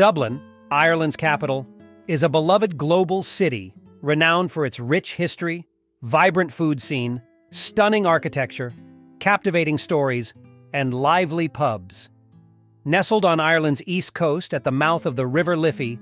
Dublin, Ireland's capital, is a beloved global city renowned for its rich history, vibrant food scene, stunning architecture, captivating stories, and lively pubs. Nestled on Ireland's east coast at the mouth of the River Liffey,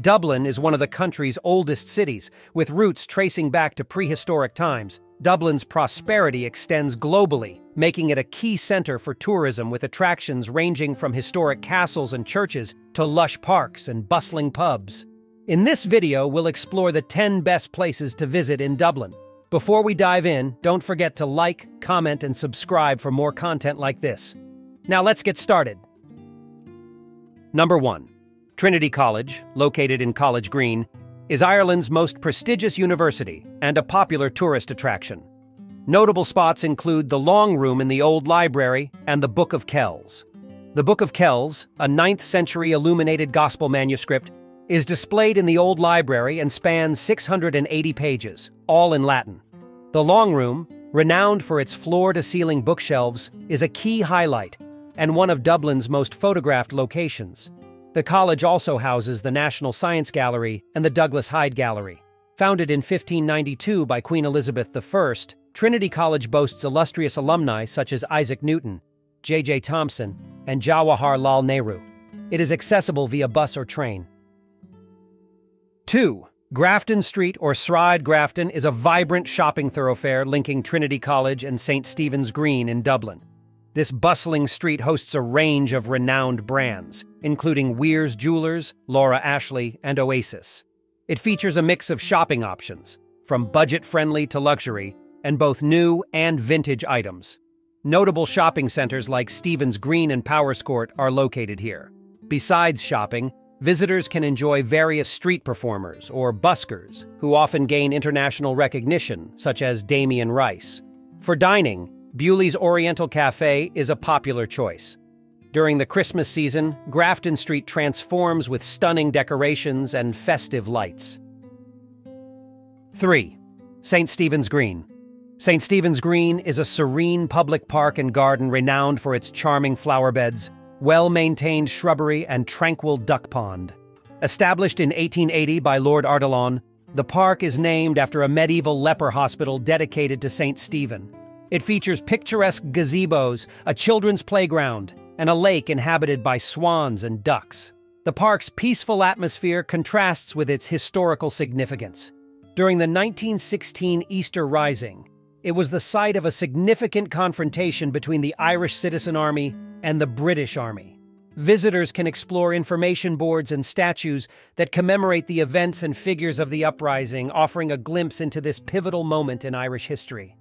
Dublin is one of the country's oldest cities, with roots tracing back to prehistoric times. Dublin's prosperity extends globally, making it a key center for tourism with attractions ranging from historic castles and churches to lush parks and bustling pubs. In this video, we'll explore the 10 best places to visit in Dublin. Before we dive in, don't forget to like, comment, and subscribe for more content like this. Now let's get started. Number 1. Trinity College, located in College Green, is Ireland's most prestigious university and a popular tourist attraction. Notable spots include the Long Room in the Old Library and the Book of Kells. The Book of Kells, a 9th-century illuminated gospel manuscript, is displayed in the Old Library and spans 680 pages, all in Latin. The Long Room, renowned for its floor-to-ceiling bookshelves, is a key highlight and one of Dublin's most photographed locations. The college also houses the National Science Gallery and the Douglas Hyde Gallery. Founded in 1592 by Queen Elizabeth I, Trinity College boasts illustrious alumni such as Isaac Newton, J.J. Thomson, and Jawaharlal Nehru. It is accessible via bus or train. 2. Grafton Street, or Sráid Gréatón, is a vibrant shopping thoroughfare linking Trinity College and St. Stephen's Green in Dublin. This bustling street hosts a range of renowned brands, including Weir's Jewelers, Laura Ashley, and Oasis. It features a mix of shopping options, from budget-friendly to luxury, and both new and vintage items. Notable shopping centers like Stevens Green and Powerscourt are located here. Besides shopping, visitors can enjoy various street performers or buskers, who often gain international recognition, such as Damien Rice. For dining, Bewley's Oriental Café is a popular choice. During the Christmas season, Grafton Street transforms with stunning decorations and festive lights. 3. St. Stephen's Green. St. Stephen's Green is a serene public park and garden renowned for its charming flower beds, well-maintained shrubbery, and tranquil duck pond. Established in 1880 by Lord Ardilaun, the park is named after a medieval leper hospital dedicated to St. Stephen. It features picturesque gazebos, a children's playground, and a lake inhabited by swans and ducks. The park's peaceful atmosphere contrasts with its historical significance. During the 1916 Easter Rising, it was the site of a significant confrontation between the Irish Citizen Army and the British Army. Visitors can explore information boards and statues that commemorate the events and figures of the uprising, offering a glimpse into this pivotal moment in Irish history.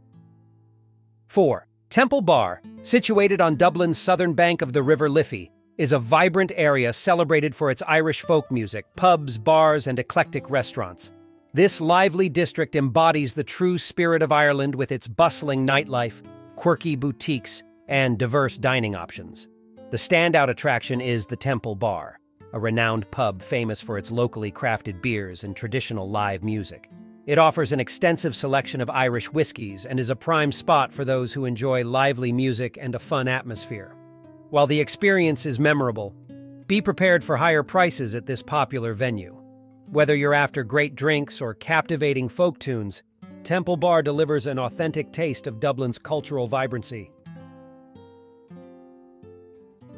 4. Temple Bar, situated on Dublin's southern bank of the River Liffey, is a vibrant area celebrated for its Irish folk music, pubs, bars, and eclectic restaurants. This lively district embodies the true spirit of Ireland with its bustling nightlife, quirky boutiques, and diverse dining options. The standout attraction is the Temple Bar, a renowned pub famous for its locally crafted beers and traditional live music. It offers an extensive selection of Irish whiskies and is a prime spot for those who enjoy lively music and a fun atmosphere. While the experience is memorable, be prepared for higher prices at this popular venue. Whether you're after great drinks or captivating folk tunes, Temple Bar delivers an authentic taste of Dublin's cultural vibrancy.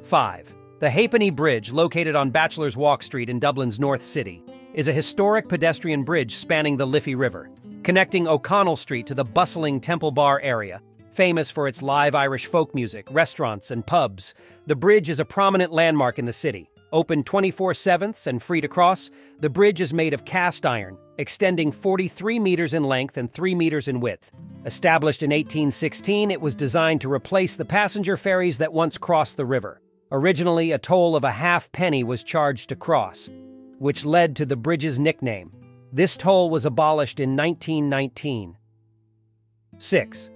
5. The Ha'penny Bridge, located on Bachelor's Walk Street in Dublin's North City, is a historic pedestrian bridge spanning the Liffey River, connecting O'Connell Street to the bustling Temple Bar area. Famous for its live Irish folk music, restaurants, and pubs, the bridge is a prominent landmark in the city. Open 24/7 and free to cross, the bridge is made of cast iron, extending 43 meters in length and 3 meters in width. Established in 1816, it was designed to replace the passenger ferries that once crossed the river. Originally, a toll of a half-penny was charged to cross, which led to the bridge's nickname. This toll was abolished in 1919. 6.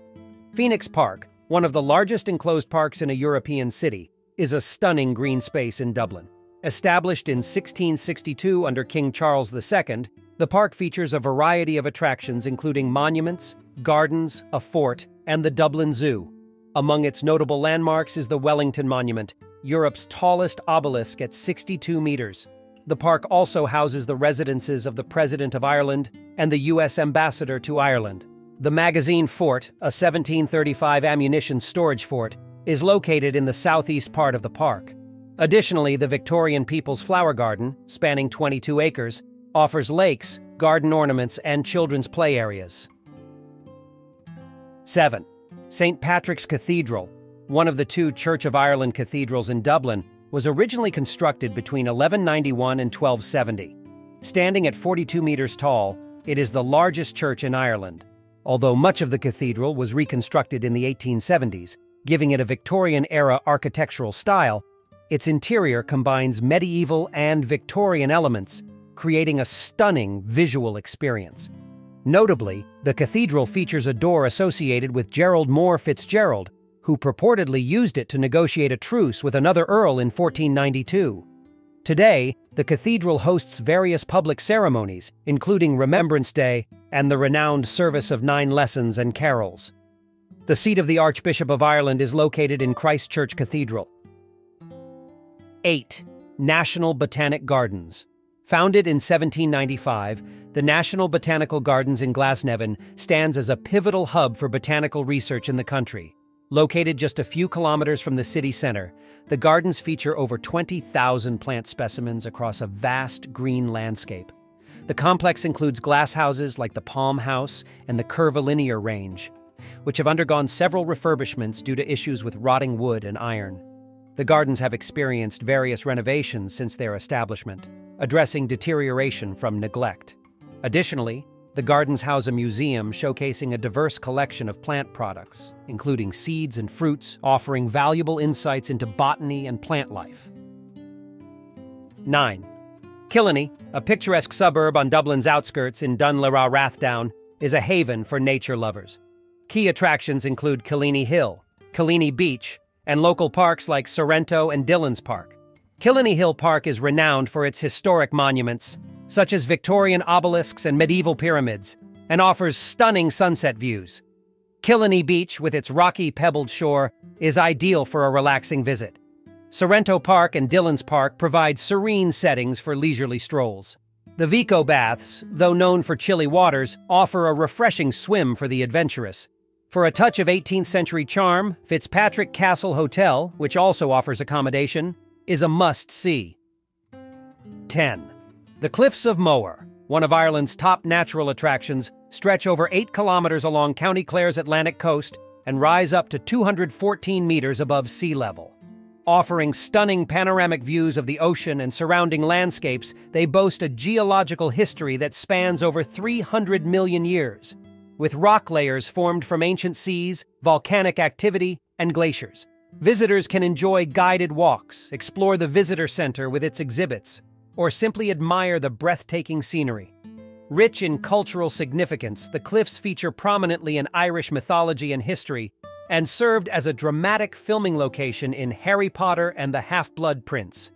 Phoenix Park, one of the largest enclosed parks in a European city, is a stunning green space in Dublin. Established in 1662 under King Charles II, the park features a variety of attractions including monuments, gardens, a fort, and the Dublin Zoo. Among its notable landmarks is the Wellington Monument, Europe's tallest obelisk at 62 meters. The park also houses the residences of the President of Ireland and the U.S. Ambassador to Ireland. The Magazine Fort, a 1735 ammunition storage fort, is located in the southeast part of the park. Additionally, the Victorian People's Flower Garden, spanning 22 acres, offers lakes, garden ornaments, and children's play areas. 7. St. Patrick's Cathedral, one of the two Church of Ireland cathedrals in Dublin, was originally constructed between 1191 and 1270. Standing at 42 meters tall, it is the largest church in Ireland, although much of the cathedral was reconstructed in the 1870s, giving it a Victorian-era architectural style. Its interior combines medieval and Victorian elements, creating a stunning visual experience. Notably, the cathedral features a door associated with Gerald Moore Fitzgerald, who purportedly used it to negotiate a truce with another earl in 1492. Today, the cathedral hosts various public ceremonies, including Remembrance Day and the renowned service of 9 lessons and carols. The seat of the Archbishop of Ireland is located in Christchurch Cathedral. 8. National Botanic Gardens. Founded in 1795, the National Botanical Gardens in Glasnevin stands as a pivotal hub for botanical research in the country. Located just a few kilometers from the city center, the gardens feature over 20,000 plant specimens across a vast green landscape. The complex includes glasshouses like the Palm House and the Curvilinear Range, which have undergone several refurbishments due to issues with rotting wood and iron. The gardens have experienced various renovations since their establishment, addressing deterioration from neglect. Additionally, the gardens house a museum showcasing a diverse collection of plant products, including seeds and fruits, offering valuable insights into botany and plant life. 9. Killiney, a picturesque suburb on Dublin's outskirts in Dunlera Rathdown, is a haven for nature lovers. Key attractions include Killiney Hill, Killiney Beach, and local parks like Sorrento and Dillon's Park. Killiney Hill Park is renowned for its historic monuments, such as Victorian obelisks and medieval pyramids, and offers stunning sunset views. Killiney Beach, with its rocky, pebbled shore, is ideal for a relaxing visit. Sorrento Park and Dillon's Park provide serene settings for leisurely strolls. The Vico Baths, though known for chilly waters, offer a refreshing swim for the adventurous. For a touch of 18th-century charm, Fitzpatrick Castle Hotel, which also offers accommodation, is a must-see. 10. The Cliffs of Moher, one of Ireland's top natural attractions, stretch over 8 kilometers along County Clare's Atlantic coast and rise up to 214 meters above sea level. Offering stunning panoramic views of the ocean and surrounding landscapes, they boast a geological history that spans over 300 million years, with rock layers formed from ancient seas, volcanic activity, and glaciers. Visitors can enjoy guided walks, explore the visitor center with its exhibits, or simply admire the breathtaking scenery. Rich in cultural significance, the cliffs feature prominently in Irish mythology and history, and served as a dramatic filming location in Harry Potter and the Half-Blood Prince.